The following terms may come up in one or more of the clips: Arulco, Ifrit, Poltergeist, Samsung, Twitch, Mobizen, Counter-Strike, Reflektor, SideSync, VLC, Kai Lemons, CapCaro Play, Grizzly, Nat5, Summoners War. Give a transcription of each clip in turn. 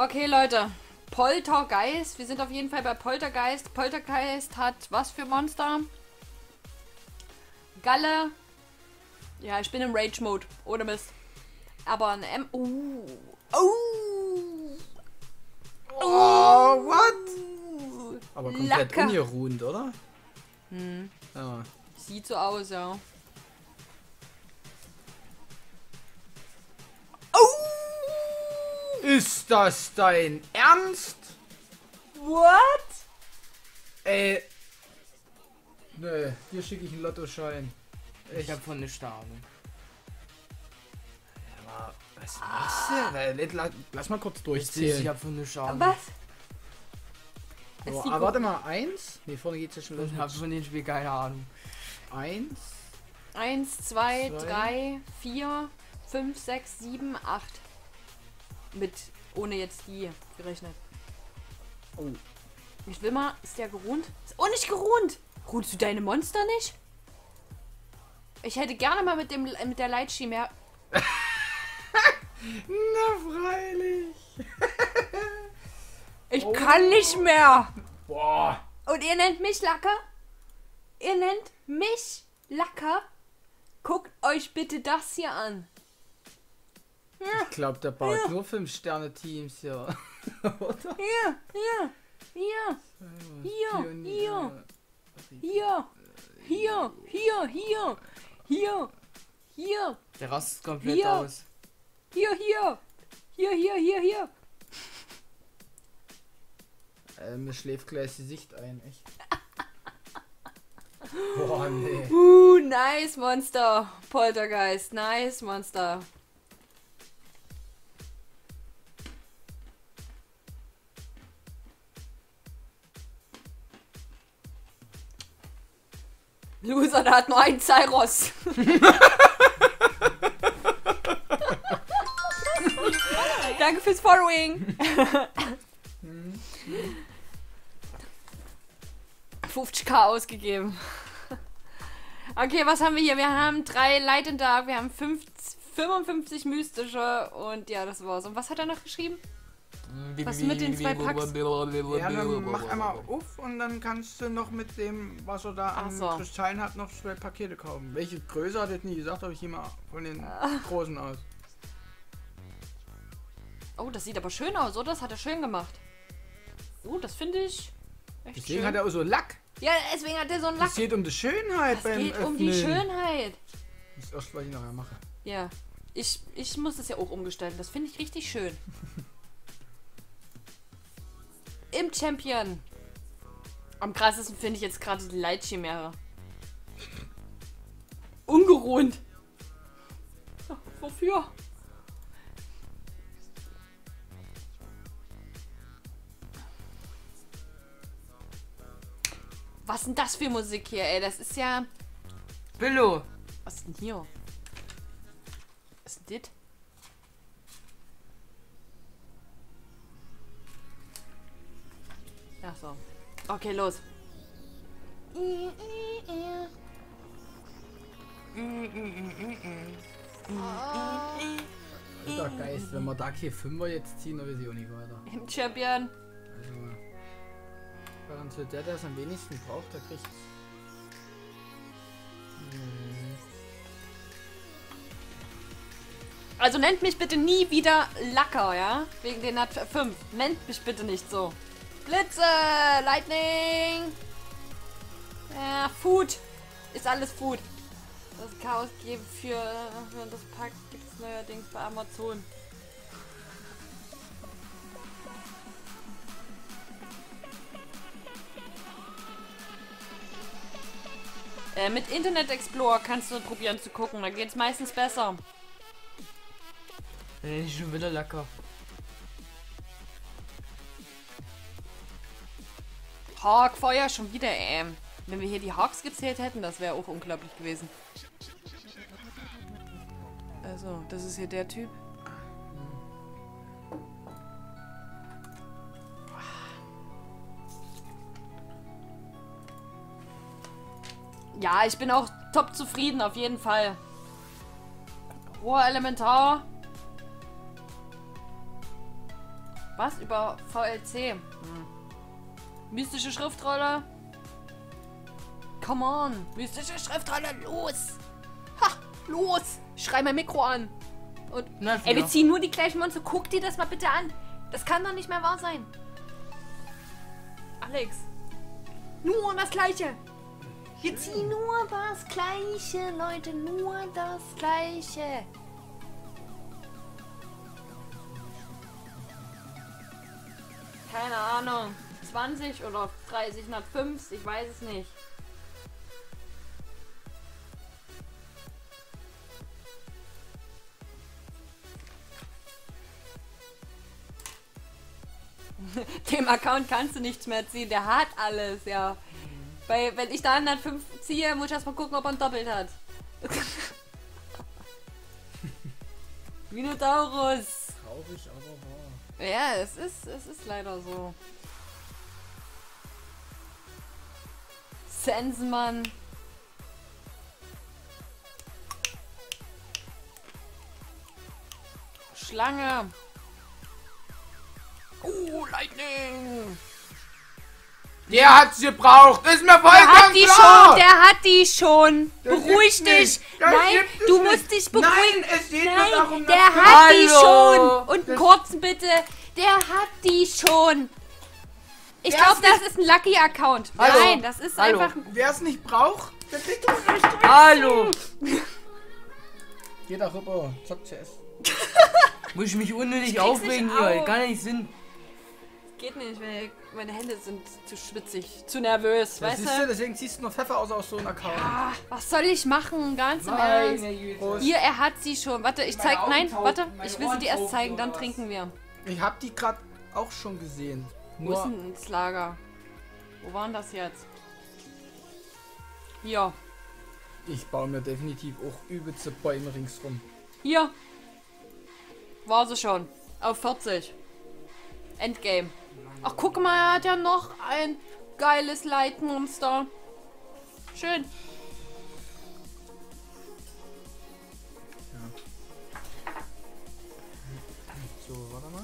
Okay, Leute. Poltergeist. Wir sind auf jeden Fall bei Poltergeist. Poltergeist hat was für Monster? Galle. Ja, ich bin im Rage-Mode. Ohne Mist. Aber ein M... Oh, what? Aber komplett ungeruhend, oder? Hm. Ja. Sieht so aus, ja. Oh! Ist das dein Ernst? What? Ey. Nö, hier schicke ich einen Lottoschein. Ich hab von nichts Ahnung. Ja, was machst du? Lass mal kurz durchzählen. Ich hab von nichts Ahnung. Was? So, aber warte mal, 1? Ne, vorne geht's ja schon los. Ich hab von dem Spiel keine Ahnung. 1, 1, 2, 3, 4, 5, 6, 7, 8. Mit, ohne jetzt die gerechnet. Oh. Ich will mal, ist der geruhnt? Ist auch nicht geruhnt! Ruhst du deine Monster nicht? Ich hätte gerne mal mit der Lightschi mehr. Na freilich! Ich kann nicht mehr! Boah! Und ihr nennt mich Lacker? Ihr nennt mich Lacker? Guckt euch bitte das hier an. Ja. Ich glaube, der baut nur 5-Sterne-Teams hier. Oder? Hier. Der rastet komplett aus. Hier. Mir schläft gleich die Sicht ein, echt. Boah, nee. Nice Monster. Poltergeist, nice Monster. Loser, da hat nur ein Zyros. Danke fürs Following. 50k ausgegeben. Okay, was haben wir hier? Wir haben 3 Light in Dark, wir haben 55 mystische und ja, das war's. Und was hat er noch geschrieben? Was mit den 2 Packs? Ja, dann mach einmal auf und dann kannst du noch mit dem, was er da an Kristallen hat, noch 2 Pakete kaufen. Welche Größe hat er nie gesagt, habe ich immer von den großen aus. Oh, das sieht aber schön aus, oder? Das hat er schön gemacht. Oh, das finde ich echt schön. Deswegen hat er auch so Lack. Ja, deswegen hat er so einen Lack. Es geht um die Schönheit beim Öffnen. Es geht um die Schönheit. Das ist erst, was ich nachher mache. Ja, ich muss das ja auch umgestalten. Das finde ich richtig schön. Im Champion. Am krassesten finde ich jetzt gerade die Leitchimäre. Ungeruhnt. Wofür? Was ist denn das für Musik hier, ey? Das ist ja... Billo! Was ist denn hier? Was ist denn das? Ach so. Okay, los. Alter Geist, wenn wir da hier 5er jetzt ziehen, dann weiß ich auch nicht weiter. Im Champion. Also. Und der es am wenigsten braucht, der kriegt Also nennt mich bitte nie wieder Lacker, ja? Wegen den hat 5. Nennt mich bitte nicht so. Blitze! Lightning! Ja, Food! Ist alles Food. Das Chaos geben für das Pack gibt es neuerdings bei Amazon. Mit Internet Explorer kannst du probieren zu gucken, da geht's meistens besser. Nee, ich bin schon wieder Lacker. Hawkfeuer schon wieder, ey. Wenn wir hier die Hawks gezählt hätten, das wäre auch unglaublich gewesen. Also, das ist hier der Typ. Ja, ich bin auch top zufrieden, auf jeden Fall. Rohr Elementar. Was? Über VLC? Hm. Mystische Schriftrolle? Come on! Mystische Schriftrolle, los! Ha! Los! Schrei mein Mikro an! Und ey, wir ziehen nur die gleichen Monster. Guck dir das mal bitte an. Das kann doch nicht mehr wahr sein. Alex. Nur das Gleiche. Wir ziehen nur das Gleiche, Leute. Nur das Gleiche. Keine Ahnung. 20 oder 30 nach 5. Ich weiß es nicht. Dem Account kannst du nichts mehr ziehen, der hat alles, ja. Weil, wenn ich da 105 ziehe, muss ich erstmal gucken, ob er ein Doppelt hat. Minotaurus! Traurig, aber wahr. Ja, es ist leider so. Sensenmann. Schlange. Oh, Lightning! Der hat's gebraucht! Ist mir vollkommen klar! Der hat die schon! Beruhig dich! Nein, du musst dich beruhigen! Nein, es geht nur darum, der hat die schon! Und einen kurzen bitte! Der hat die schon! Ich glaube, das ist ein Lucky-Account! Nein, das ist einfach ein... Wer es nicht braucht, der kriegt das nicht! Hallo! Geh da rüber, zock CS! Muss ich mich unnötig aufregen hier, auf. Gar nicht Sinn. Geht nicht, meine Hände sind zu schwitzig, zu nervös, weißt du? Deswegen ziehst du nur Pfeffer aus so einem Account. Ja, was soll ich machen, ganz im Ernst? Hier, er hat sie schon. Warte, ich zeig, nein, warte, ich will sie dir erst zeigen, dann trinken wir. Ich hab die gerade auch schon gesehen. Wo ist denn ins Lager? Wo waren das jetzt? Hier. Ich baue mir definitiv auch übelste Bäume ringsrum. Hier. War sie schon. Auf 40. Endgame. Ach, guck mal, er hat ja noch ein geiles Leitmonster. Schön. Ja. So, warte mal.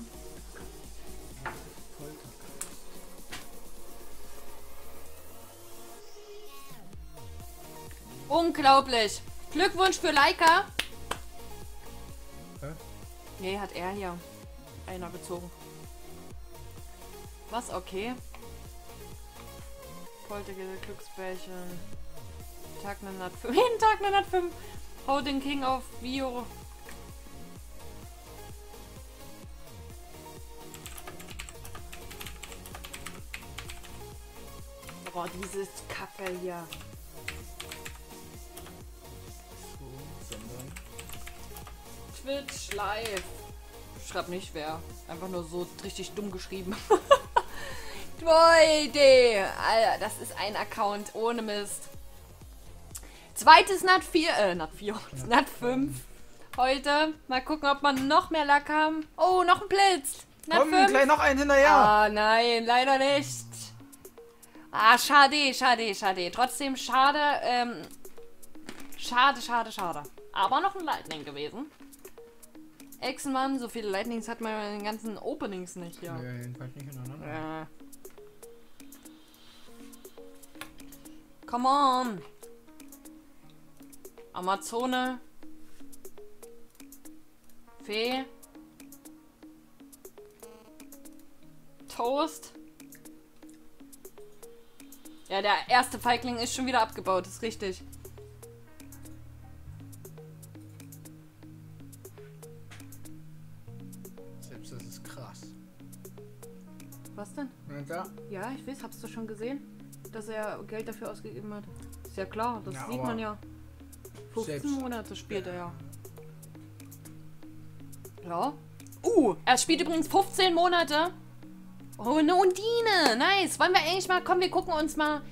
Unglaublich. Glückwunsch für Leica. Nee, hat er hier einer gezogen. Was? Okay. Poltergeist, Glücksbärchen. Tag 905. Jeden Tag 905. Hau den King auf Bio. Boah, dieses Kacke hier. Twitch live. Schreib nicht wer. Einfach nur so richtig dumm geschrieben. Tolle Idee. Alter, das ist ein Account ohne Mist. Zweites Nat 4. Nat 5. Heute. Mal gucken, ob man noch mehr Lack haben. Oh, noch ein Blitz. Nat komm, 5. Gleich noch einen hinterher. Ah, nein, leider nicht. Ah, schade, schade, schade. Trotzdem schade. Schade, schade, schade. Aber noch ein Lightning gewesen. Echsenmann, so viele Lightnings hat man in den ganzen Openings nicht hier. Nee, jedenfalls nicht hintereinander. Ja. Come on! Amazone. Fee. Toast. Ja, der erste Feigling ist schon wieder abgebaut, ist richtig. Was denn? Ja. Ja, ich weiß, hab's doch schon gesehen, dass er Geld dafür ausgegeben hat. Ist ja klar, das ja, sieht man ja. 15 selbst. Monate spielt er ja. Ja. Er spielt übrigens 15 Monate. Oh, eine Undine. Nice. Wollen wir eigentlich mal, komm, wir gucken uns mal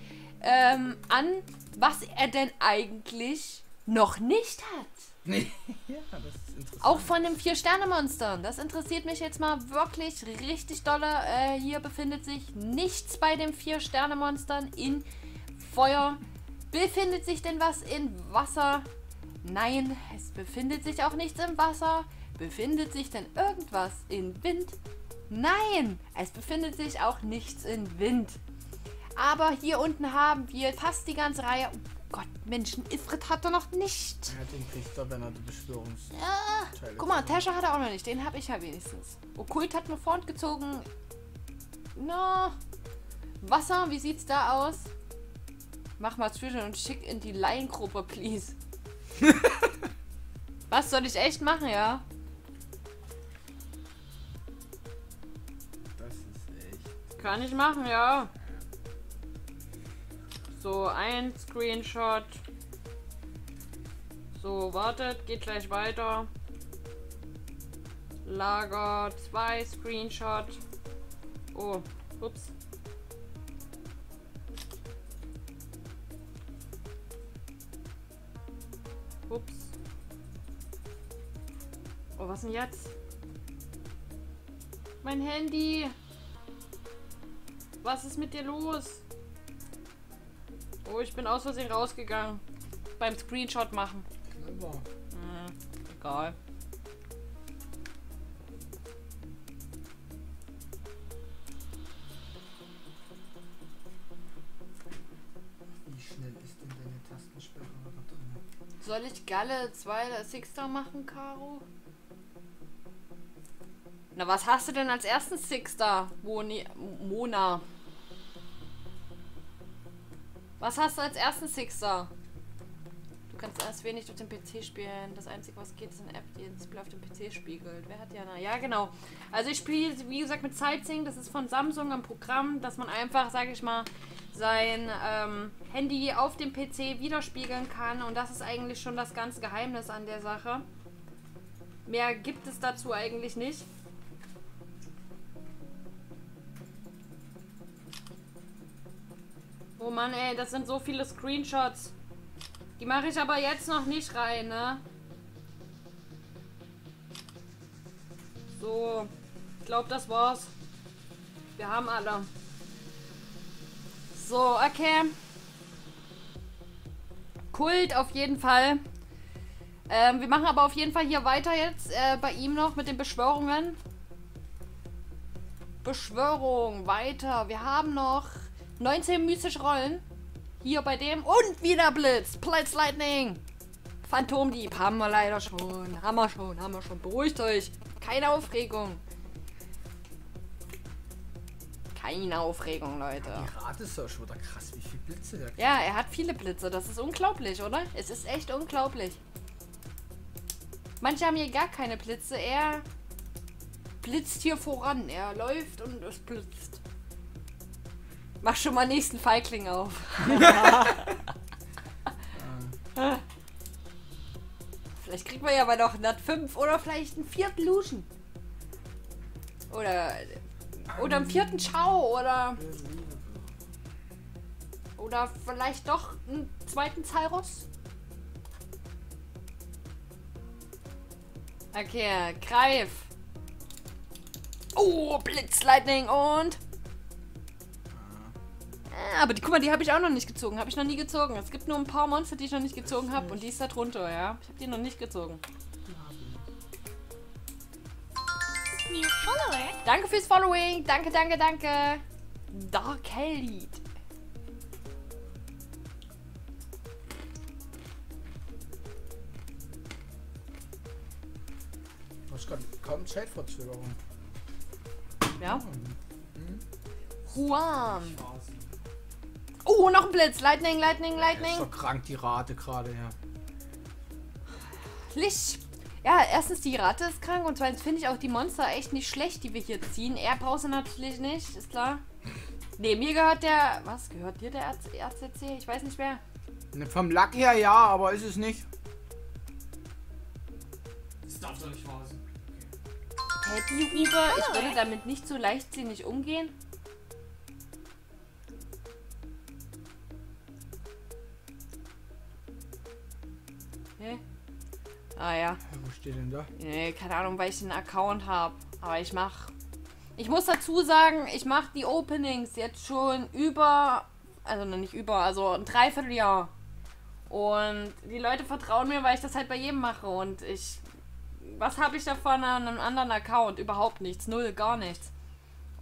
an, was er denn eigentlich noch nicht hat. Nee. Ja, das ist interessant. Auch von den 4-Sterne-Monstern. Das interessiert mich jetzt mal wirklich richtig doll. Hier befindet sich nichts bei den 4-Sterne-Monstern. In Feuer befindet sich denn was in Wasser? Nein, es befindet sich auch nichts im Wasser. Befindet sich denn irgendwas in Wind? Nein, es befindet sich auch nichts in Wind. Aber hier unten haben wir fast die ganze Reihe. Oh Gott, Menschen, Ifrit hat er noch nicht. Er hat den Priester, wenn er die Beschwörungsteile. Ja. Guck mal, Tesha hat er auch noch nicht. Den habe ich ja wenigstens. Okkult hat nur vorn gezogen. Na. Wasser, wie sieht's da aus? Mach mal zwischen und schick in die Laiengruppe, please. Was soll ich echt machen, ja? Das ist echt. Kann ich machen, ja. So, ein Screenshot. So, wartet, geht gleich weiter. Lager, 2 Screenshot. Oh, ups. Ups. Oh, was denn jetzt? Mein Handy. Was ist mit dir los? Oh, ich bin aus Versehen rausgegangen. Beim Screenshot machen. Clever. Mhm, egal. Wie schnell ist denn deine Tastensperre da drin? Soll ich Galle 2 Sixter machen, Caro? Na, was hast du denn als ersten Sixter, Mona? Was hast du als ersten Sixer? Du kannst erst wenig auf dem PC spielen. Das Einzige, was geht, ist eine App, die das Display auf dem PC spiegelt. Wer hat Jana? Ja, genau. Also ich spiele, wie gesagt, mit SideSync. Das ist von Samsung ein Programm, dass man einfach, sage ich mal, sein Handy auf dem PC widerspiegeln kann. Und das ist eigentlich schon das ganze Geheimnis an der Sache. Mehr gibt es dazu eigentlich nicht. Oh Mann, ey, das sind so viele Screenshots. Die mache ich aber jetzt noch nicht rein, ne? So, ich glaube, das war's. Wir haben alle. So, okay. Kult auf jeden Fall. Wir machen aber auf jeden Fall hier weiter jetzt bei ihm noch mit den Beschwörungen. Beschwörung, weiter. Wir haben noch 19 mystisch Rollen. Hier bei dem. Und wieder Blitz. Blitz Lightning. Phantomdieb. Haben wir leider schon. Haben wir schon. Beruhigt euch. Keine Aufregung. Keine Aufregung, Leute. Ja, die Rate ist ja schon wieder krass, wie viele Blitze der kriegt. Ja, er hat viele Blitze. Das ist unglaublich, oder? Es ist echt unglaublich. Manche haben hier gar keine Blitze. Er blitzt hier voran. Er läuft und es blitzt. Mach schon mal nächsten Feigling auf. Vielleicht kriegt man ja mal noch 105 oder vielleicht einen 4. Luschen. Oder einen 4. Chao oder vielleicht doch einen 2. Cyrus. Okay, greif. Oh, Blitz, Lightning und... Aber die, guck mal, die habe ich auch noch nicht gezogen. Habe ich noch nie gezogen. Es gibt nur ein paar Monster, die ich noch nicht gezogen habe. Und die ist da drunter, ja. Ich habe die noch nicht gezogen. New Follower. Danke fürs Following. Danke, danke, danke. Dark Helllied. Du hast gerade kaum Zeitverzögerung. Ja. Juan. Oh, noch ein Blitz. Lightning, Lightning, Lightning. Ja, ist doch krank, die Rate gerade, ja. Licht. Ja, erstens, die Rate ist krank und zweitens finde ich auch die Monster echt nicht schlecht, die wir hier ziehen. Er braucht sie natürlich nicht, ist klar. Ne, mir gehört der... Was? Gehört dir der RCC? Ich weiß nicht mehr. Ne, vom Lack her ja, aber ist es nicht. Das darfst du nicht verlassen. Okay. Teddy-Huber, ich würde damit nicht so leichtsinnig umgehen. Okay. Ah ja. Wo steht denn da? Nee, keine Ahnung, weil ich einen Account habe. Aber ich mache... Ich muss dazu sagen, ich mache die Openings jetzt schon über... Also nicht über, also ein Dreivierteljahr. Und die Leute vertrauen mir, weil ich das halt bei jedem mache. Und ich... Was habe ich davon an einem anderen Account? Überhaupt nichts. Null, gar nichts.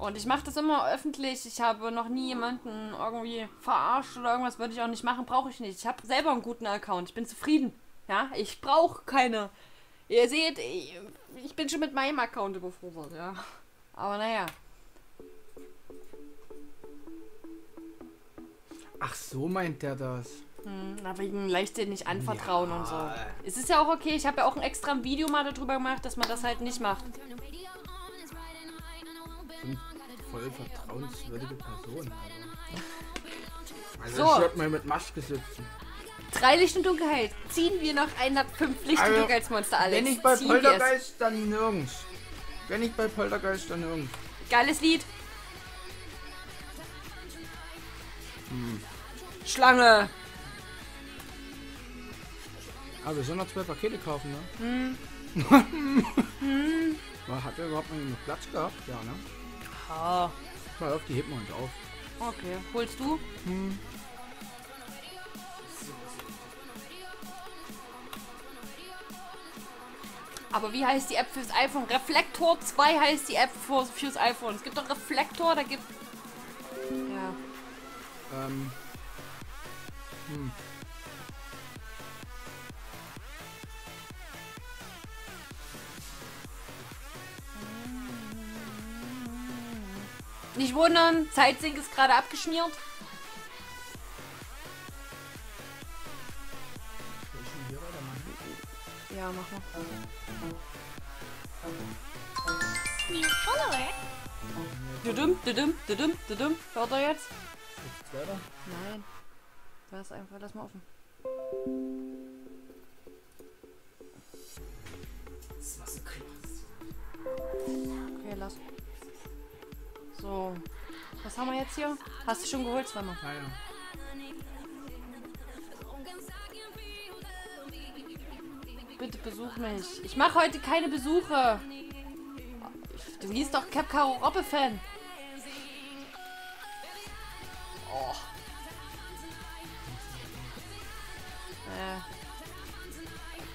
Und ich mache das immer öffentlich. Ich habe noch nie jemanden irgendwie verarscht oder irgendwas. Würde ich auch nicht machen. Brauche ich nicht. Ich habe selber einen guten Account. Ich bin zufrieden. Ja, ich brauche keine. Ihr seht, ich bin schon mit meinem Account überfordert. Ja, aber naja. Ach so meint der das. Na, wegen leichtsinnig anvertrauen, ja. Und so. Es ist ja auch okay. Ich habe ja auch ein extra Video mal darüber gemacht, dass man das halt nicht macht. Voll vertrauenswürdige Person. Also so. Ich sollte mal mit Maske sitzen. 3 Licht und Dunkelheit. Ziehen wir noch 105 Licht also, und Dunkelheitsmonster, Alex. Wenn ich bei Poltergeist, dann nirgends. Wenn ich bei Poltergeist, dann nirgends. Geiles Lied. Schlange. Aber wir sollen noch 2 Pakete kaufen, ne? Hat er überhaupt noch Platz gehabt? Ja, ne? Ah. Mal auf, die hebt man uns auf. Okay, holst du? Aber wie heißt die App fürs iPhone? Reflektor 2 heißt die App fürs iPhone. Es gibt doch Reflektor, da gibt... Ja. Nicht wundern, SideSync ist gerade abgeschmiert. Ja, mach mal. New follower. Du dumm. Hört er jetzt? Nein. Lass einfach, lass mal offen. Okay, lass. So, was haben wir jetzt hier? Hast du schon geholt, zweimal? Ah, ja. Bitte besuch mich. Ich mache heute keine Besuche. Du liest doch CapCaro Roppe Fan. Oh.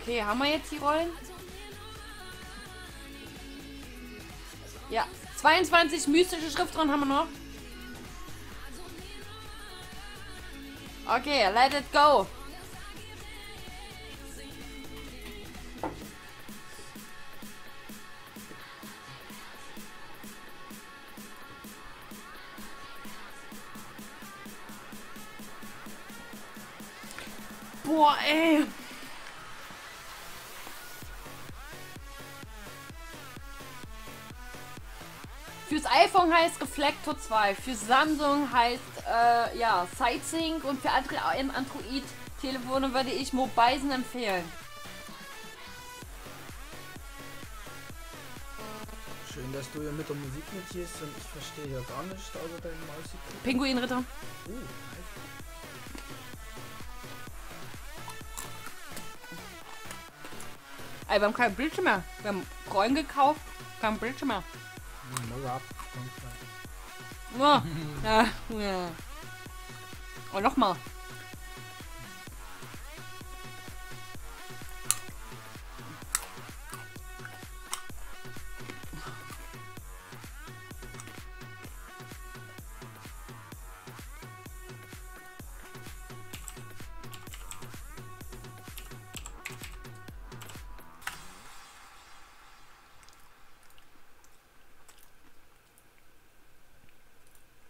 Okay, haben wir jetzt die Rollen? Ja. 22 mystische Schrift dran haben wir noch. Okay, let it go. Boah, ey. Fürs iPhone heißt Reflektor 2, für Samsung heißt ja, SideSync und für andere Android-Telefone würde ich Mobizen empfehlen. Schön, dass du hier mit der Musik mitgehst und ich verstehe ja gar nicht, außer deinem Maus. Pinguinritter. Ey, wir haben kein Bildschirm mehr. Wir haben Rollen gekauft, kein Bildschirm mehr. Oh, ja. Oh, nochmal.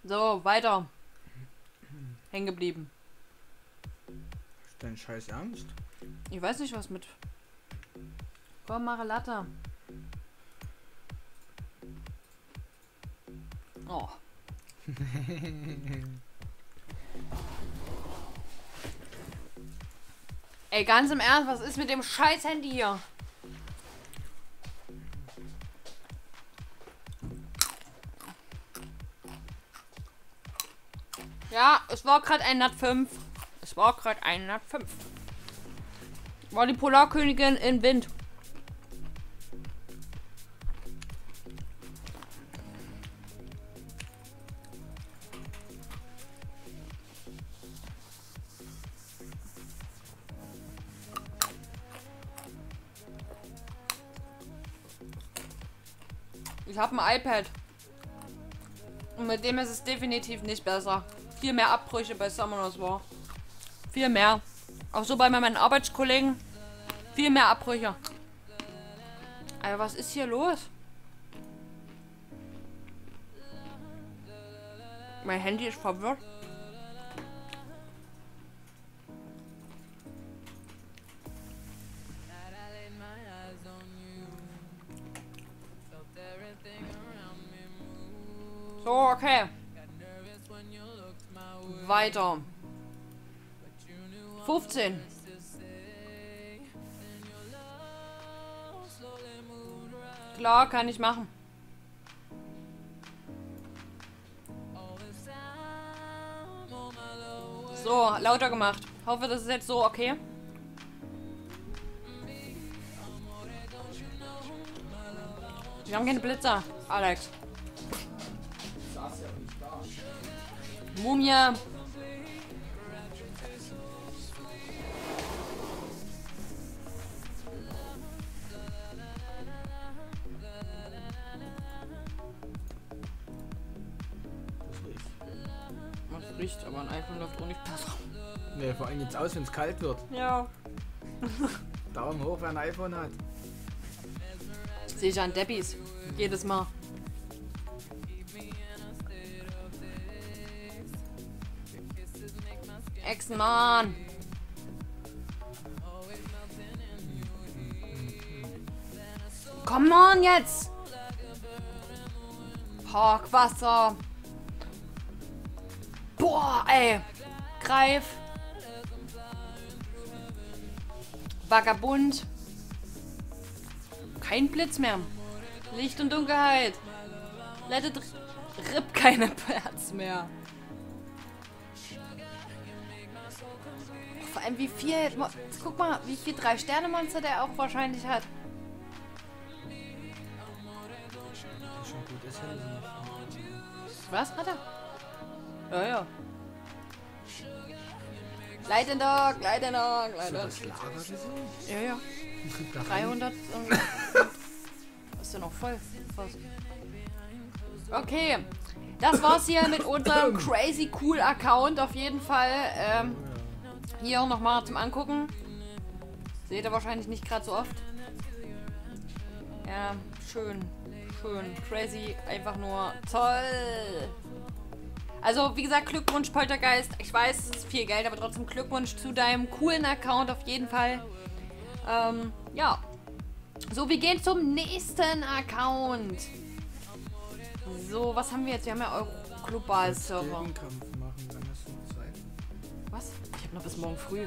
So, weiter. Hängen geblieben. Ist dein Scheiß Angst? Ich weiß nicht, was mit. Komm, mache Latte. Oh. Ey, ganz im Ernst, was ist mit dem Scheiß Handy hier? Ja, es war gerade 105. Es war gerade 105. War die Polarkönigin im Wind. Ich habe ein iPad. Und mit dem ist es definitiv nicht besser. Viel mehr Abbrüche bei Summoners War. Viel mehr. Auch so bei meinen Arbeitskollegen. Viel mehr Abbrüche. Alter, was ist hier los? Mein Handy ist verwirrt. So, okay. Weiter. 15. Klar, kann ich machen. So, lauter gemacht. Hoffe, das ist jetzt so okay. Wir haben keine Blitzer, Alex. Mumie. Man riecht, aber ein iPhone läuft auch nicht besser. Ne, vor allem jetzt aus, wenn es kalt wird. Ja. Daumen hoch, wer ein iPhone hat. Sehe ich an Debbys. Jedes Mal. Ex-Mann. Come on jetzt! Parkwasser! Boah, ey! Greif! Vagabund! Kein Blitz mehr! Licht und Dunkelheit! Lettet RIP keine Platz mehr! Vor allem wie viel, guck mal, wie viel 3-Sterne-Monster der auch wahrscheinlich hat. Was hat er? Ja, ja. Leidendog, Leidendog, Leidendog. Ja, ja. 300. Ist ja noch voll. Fast. Okay. Das war's hier mit unserem crazy cool Account. Auf jeden Fall. Hier auch nochmal zum Angucken. Seht ihr wahrscheinlich nicht gerade so oft. Ja, schön. Schön. Crazy. Einfach nur toll. Also, wie gesagt, Glückwunsch, Poltergeist. Ich weiß, es ist viel Geld, aber trotzdem Glückwunsch zu deinem coolen Account auf jeden Fall. Ja. So, wir gehen zum nächsten Account. So, was haben wir jetzt? Wir haben ja Euro-Global-Server. Was? Ich hab noch bis morgen früh.